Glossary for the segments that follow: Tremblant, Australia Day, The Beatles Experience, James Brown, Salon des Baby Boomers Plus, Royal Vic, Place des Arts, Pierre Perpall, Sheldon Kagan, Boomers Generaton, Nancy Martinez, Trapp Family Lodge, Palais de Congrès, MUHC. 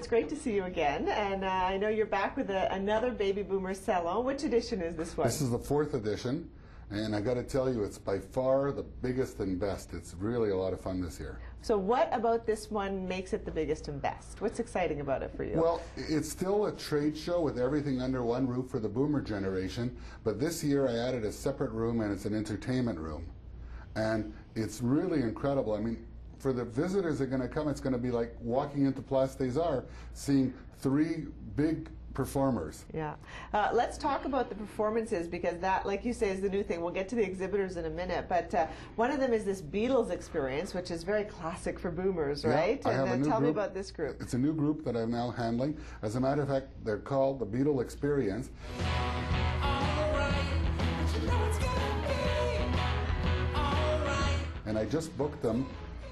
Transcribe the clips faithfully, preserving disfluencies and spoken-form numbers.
it's great to see you again. And uh, I know you're back with a, another Baby Boomer Cello. Which edition is this one? This is the fourth edition. And I got to tell you, it's by far the biggest and best. It's really a lot of fun this year. So what about this one makes it the biggest and best? What's exciting about it for you? Well, it's still a trade show with everything under one roof for the boomer generation, but this year I added a separate room, and it's an entertainment room. And it's really incredible. I mean, for the visitors that are going to come, it's going to be like walking into Place des Arts, seeing three big performers. Yeah. Uh, let's talk about the performances, because that, like you say, is the new thing. We'll get to the exhibitors in a minute, but uh, one of them is this Beatles Experience, which is very classic for boomers, yeah, right? I and have then a new tell group. me about this group. It's a new group that I'm now handling. As a matter of fact, they're called the Beatles Experience. And I just booked them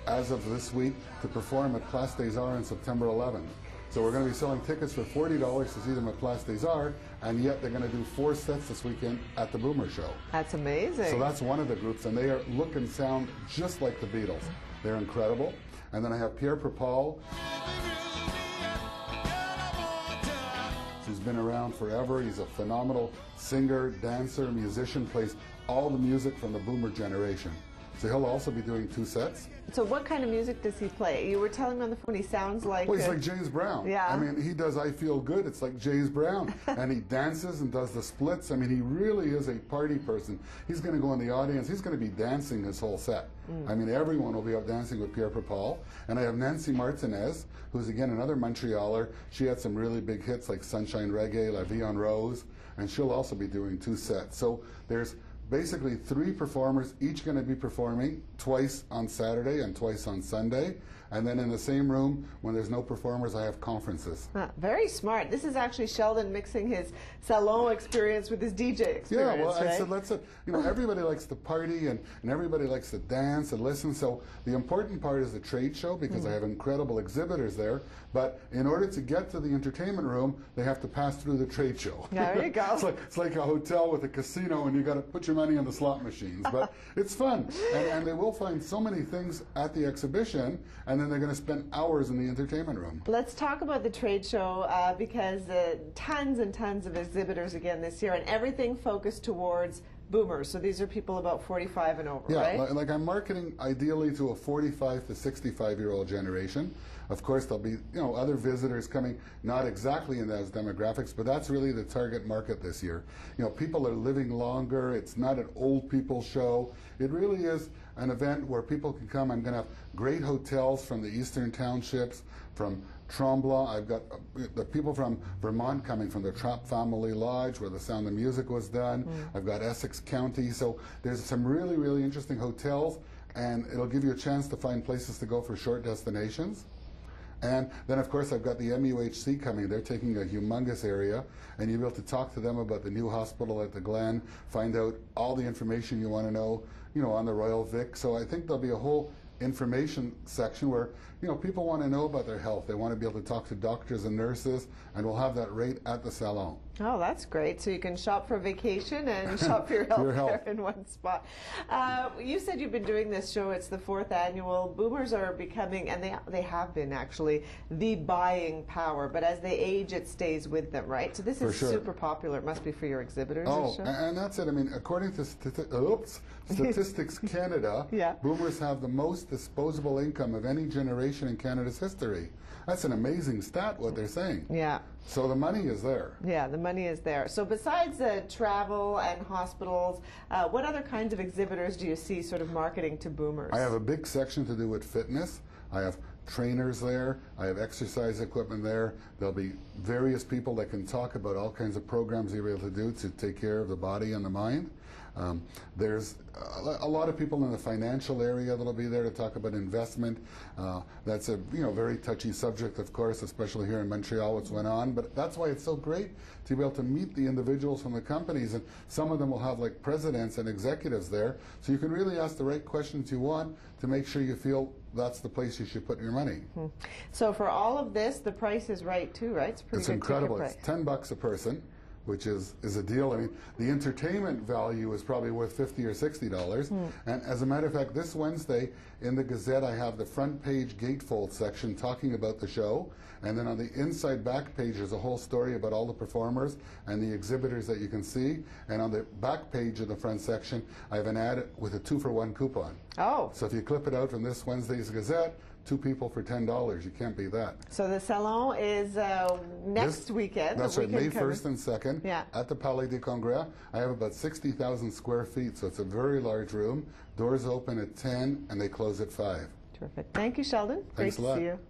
as of this week to perform at Place des Arts on September eleventh. So we're going to be selling tickets for forty dollars to see them at Place des Arts, and yet they're going to do four sets this weekend at the Boomer Show. That's amazing. So that's one of the groups, and they are look and sound just like the Beatles. They're incredible. And then I have Pierre Perpall, who's been around forever. He's a phenomenal singer, dancer, musician, plays all the music from the Boomer generation. So he'll also be doing two sets. So what kind of music does he play? You were telling me on the phone he sounds like... Well, he's a, like James Brown. Yeah. I mean, he does I Feel Good. It's like James Brown. And he dances and does the splits. I mean, he really is a party person. He's going to go in the audience. He's going to be dancing his whole set. Mm. I mean, everyone will be out dancing with Pierre Perpall. And I have Nancy Martinez, who's, again, another Montrealer. She had some really big hits like Sunshine Reggae, La Vie en Rose. And she'll also be doing two sets. So there's... basically three performers, each going to be performing twice on Saturday and twice on Sunday. And then in the same room, when there's no performers, I have conferences. Ah, very smart. This is actually Sheldon mixing his salon experience with his D J experience, Yeah, well, right? I said, let's, uh, you know, everybody likes to party, and, and everybody likes to dance and listen. So the important part is the trade show, because mm-hmm. I have incredible exhibitors there. But in order to get to the entertainment room, they have to pass through the trade show. Yeah, there you go. It's like, it's like a hotel with a casino, and you got to put your money on the slot machines, but it's fun, and, and they will find so many things at the exhibition, and then they're going to spend hours in the entertainment room. Let's talk about the trade show, uh, because uh, tons and tons of exhibitors again this year, and everything focused towards boomers. So these are people about forty-five and over, yeah, right? Yeah, like I'm marketing ideally to a forty-five to sixty-five year old generation. Of course, there'll be, you know, other visitors coming, not exactly in those demographics, but that's really the target market this year. You know, people are living longer. It's not an old people show. It really is an event where people can come. I'm going to have great hotels from the eastern townships, from Tremblant. I've got uh, the people from Vermont coming from the Trapp Family Lodge, where the Sound of Music was done. Mm. I've got Essex County. So there's some really, really interesting hotels, and it'll give you a chance to find places to go for short destinations. And then, of course, I've got the M U H C coming. They're taking a humongous area, and you'll be able to talk to them about the new hospital at the Glen, find out all the information you want to know, you know, on the Royal Vic. So I think there'll be a whole information section where, you know, people want to know about their health. They want to be able to talk to doctors and nurses, and we'll have that right at the salon. Oh, that's great. So you can shop for vacation and shop for your health, your health. There in one spot. Uh, you said you've been doing this show. It's the fourth annual. Boomers are becoming, and they, they have been actually, the buying power. But as they age, it stays with them, right? So this for is sure. super popular. It must be for your exhibitors. Oh, show. and that's it. I mean, according to Stati oops, Statistics Canada, yeah. boomers have the most disposable income of any generation in Canada's history. That's an amazing stat, what they're saying. Yeah. So the money is there. Yeah, the money is there. So besides uh, travel and hospitals, uh, what other kinds of exhibitors do you see sort of marketing to boomers? I have a big section to do with fitness. I have trainers there. I have exercise equipment there. There'll be various people that can talk about all kinds of programs you'll be able to do to take care of the body and the mind. Um, there's a lot of people in the financial area that'll be there to talk about investment. Uh, that's a you know very touchy subject, of course, especially here in Montreal, what's went on. But that's why it's so great to be able to meet the individuals from the companies, and some of them will have like presidents and executives there, so you can really ask the right questions you want to make sure you feel that's the place you should put your money. Mm-hmm. So for all of this, the price is right too, right? It's pretty. It's incredible. It's ten bucks a person. which is, is a deal. I mean, the entertainment value is probably worth fifty or sixty dollars. Mm. And as a matter of fact, this Wednesday in the Gazette, I have the front page gatefold section talking about the show. And then on the inside back page, there's a whole story about all the performers and the exhibitors that you can see. And on the back page of the front section, I have an ad with a two for one coupon. Oh. So if you clip it out from this Wednesday's Gazette, two people for ten dollars. You can't beat that. So the salon is uh, next this, weekend. That's right, weekend May first and second, yeah, at the Palais de Congrès. I have about sixty thousand square feet, so it's a very large room. Doors open at ten and they close at five. Terrific. Thank you, Sheldon. Thanks Great a lot. To see you.